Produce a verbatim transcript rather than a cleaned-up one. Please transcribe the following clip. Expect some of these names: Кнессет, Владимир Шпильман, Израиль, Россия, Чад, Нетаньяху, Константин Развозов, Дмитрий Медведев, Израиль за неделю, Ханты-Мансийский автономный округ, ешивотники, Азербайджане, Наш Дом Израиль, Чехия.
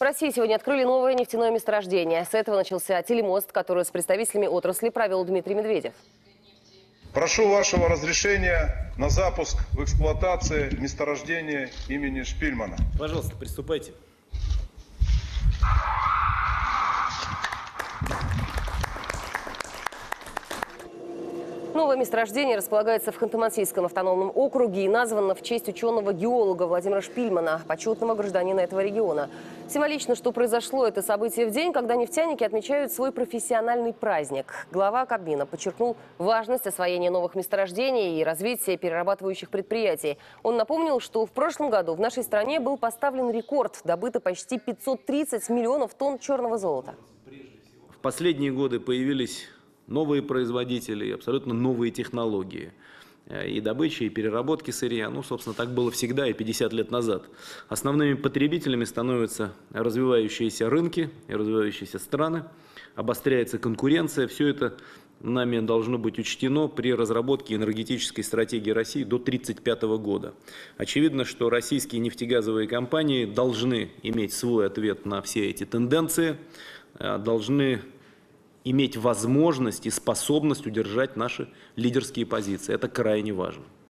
В России сегодня открыли новое нефтяное месторождение. С этого начался телемост, который с представителями отрасли провел Дмитрий Медведев. Прошу вашего разрешения на запуск в эксплуатации месторождения имени Шпильмана. Пожалуйста, приступайте. Новое месторождение располагается в Ханты-Мансийском автономном округе и названо в честь ученого-геолога Владимира Шпильмана, почетного гражданина этого региона. Символично, что произошло это событие в день, когда нефтяники отмечают свой профессиональный праздник. Глава Кабмина подчеркнул важность освоения новых месторождений и развития перерабатывающих предприятий. Он напомнил, что в прошлом году в нашей стране был поставлен рекорд, добыто почти пятьсот тридцать миллионов тонн черного золота. В последние годы появились новые производители, абсолютно новые технологии и добычи, и переработки сырья. Ну, собственно, так было всегда и пятьдесят лет назад. Основными потребителями становятся развивающиеся рынки и развивающиеся страны. Обостряется конкуренция. Все это нами должно быть учтено при разработке энергетической стратегии России до тридцать пятого года. Очевидно, что российские нефтегазовые компании должны иметь свой ответ на все эти тенденции, должны иметь возможность и способность удержать наши лидерские позиции. Это крайне важно.